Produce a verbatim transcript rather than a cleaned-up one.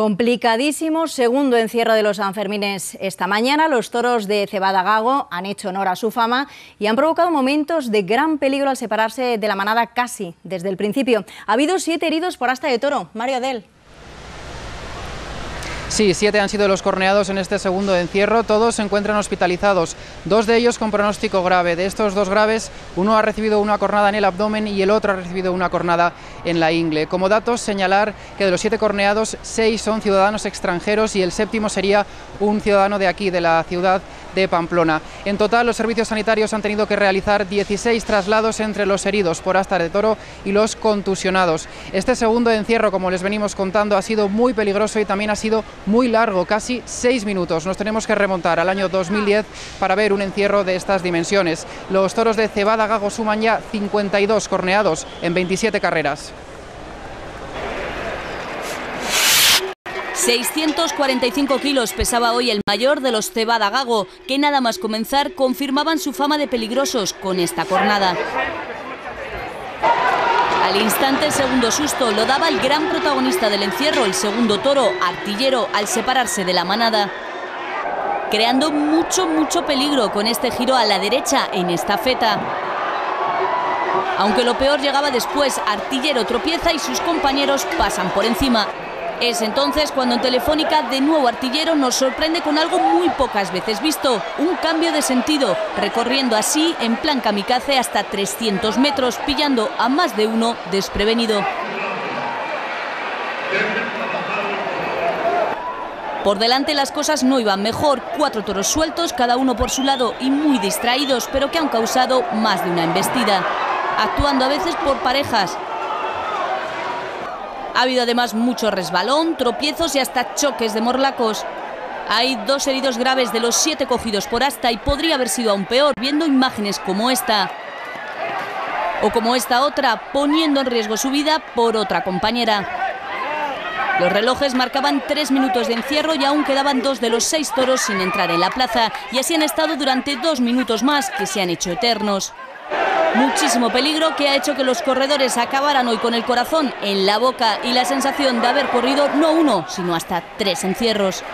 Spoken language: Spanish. Complicadísimo segundo encierro de los Sanfermines esta mañana. Los toros de Cebada Gago han hecho honor a su fama y han provocado momentos de gran peligro al separarse de la manada casi desde el principio. Ha habido siete heridos por asta de toro. Mario Addel. Sí, siete han sido los corneados en este segundo encierro. Todos se encuentran hospitalizados, dos de ellos con pronóstico grave. De estos dos graves, uno ha recibido una cornada en el abdomen y el otro ha recibido una cornada en la ingle. Como datos, señalar que de los siete corneados, seis son ciudadanos extranjeros y el séptimo sería un ciudadano de aquí, de la ciudad de Pamplona. En total, los servicios sanitarios han tenido que realizar dieciséis traslados entre los heridos por asta de toro y los contusionados. Este segundo encierro, como les venimos contando, ha sido muy peligroso y también ha sido muy largo, casi seis minutos. Nos tenemos que remontar al año dos mil diez para ver un encierro de estas dimensiones. Los toros de Cebada Gago suman ya cincuenta y dos corneados en veintisiete carreras. seiscientos cuarenta y cinco kilos pesaba hoy el mayor de los Cebada Gago, que nada más comenzar confirmaban su fama de peligrosos con esta cornada. Al instante, el segundo susto lo daba el gran protagonista del encierro, el segundo toro, Artillero, al separarse de la manada, creando mucho, mucho peligro con este giro a la derecha en esta feta. Aunque lo peor llegaba después, Artillero tropieza y sus compañeros pasan por encima. Es entonces cuando en Telefónica de nuevo Artillero nos sorprende con algo muy pocas veces visto, un cambio de sentido, recorriendo así en plan kamikaze hasta trescientos metros, pillando a más de uno desprevenido. Por delante las cosas no iban mejor, cuatro toros sueltos, cada uno por su lado y muy distraídos, pero que han causado más de una embestida, actuando a veces por parejas. Ha habido además mucho resbalón, tropiezos y hasta choques de morlacos. Hay dos heridos graves de los siete cogidos por asta y podría haber sido aún peor viendo imágenes como esta. O como esta otra, poniendo en riesgo su vida por otra compañera. Los relojes marcaban tres minutos de encierro y aún quedaban dos de los seis toros sin entrar en la plaza. Y así han estado durante dos minutos más, que se han hecho eternos. Muchísimo peligro que ha hecho que los corredores acabaran hoy con el corazón en la boca y la sensación de haber corrido no uno, sino hasta tres encierros.